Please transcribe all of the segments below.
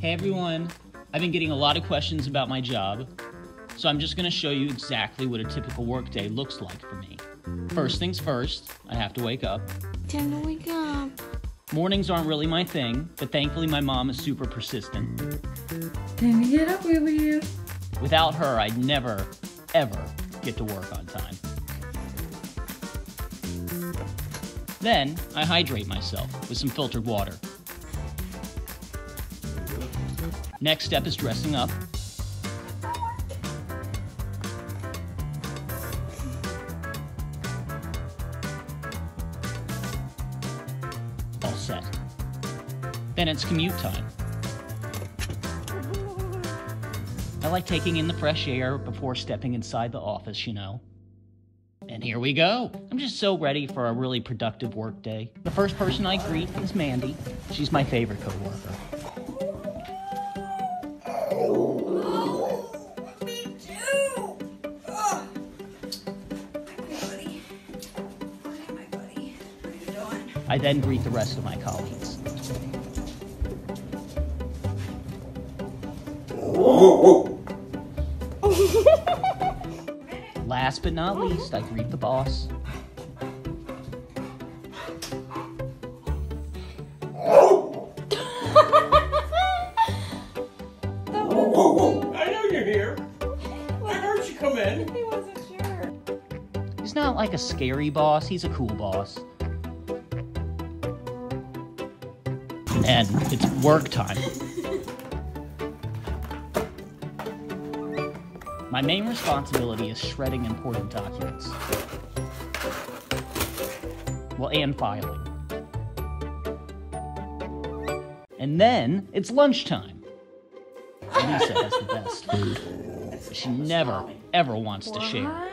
Hey everyone, I've been getting a lot of questions about my job, so I'm just going to show you exactly what a typical workday looks like for me. First things first, I have to wake up. Time to wake up. Mornings aren't really my thing, but thankfully my mom is super persistent. Time to get up, baby. Without her, I'd never, ever get to work on time. Then, I hydrate myself with some filtered water. Next step is dressing up. All set. Then it's commute time. I like taking in the fresh air before stepping inside the office, you know. And here we go. I'm just so ready for a really productive workday. The first person I greet is Mandy. She's my favorite coworker. I then greet the rest of my colleagues. Last but not least, I greet the boss. I know you're here. I heard you come in. He wasn't sure. He's not like a scary boss, he's a cool boss. And it's work time. My main responsibility is shredding important documents. Well, and filing. And then it's lunchtime. Lisa has the best food. She never, ever wants to share. Yeah,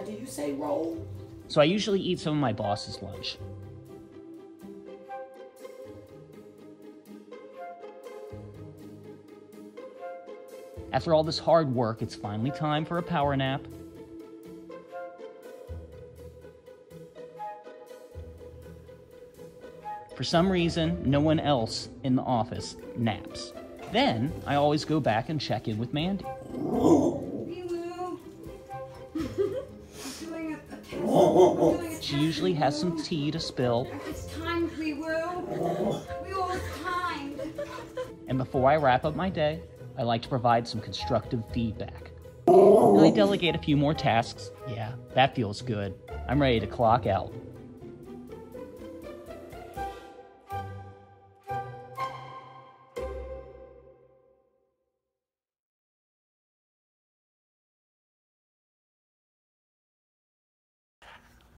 do you say roll? So I usually eat some of my boss's lunch. After all this hard work, it's finally time for a power nap. For some reason, no one else in the office naps. Then, I always go back and check in with Mandy. Pee-woo. I'm doing a test. She usually has some tea to spill. It's time, Pee-woo. It's time. And before I wrap up my day, I like to provide some constructive feedback. And I delegate a few more tasks. Yeah, that feels good. I'm ready to clock out.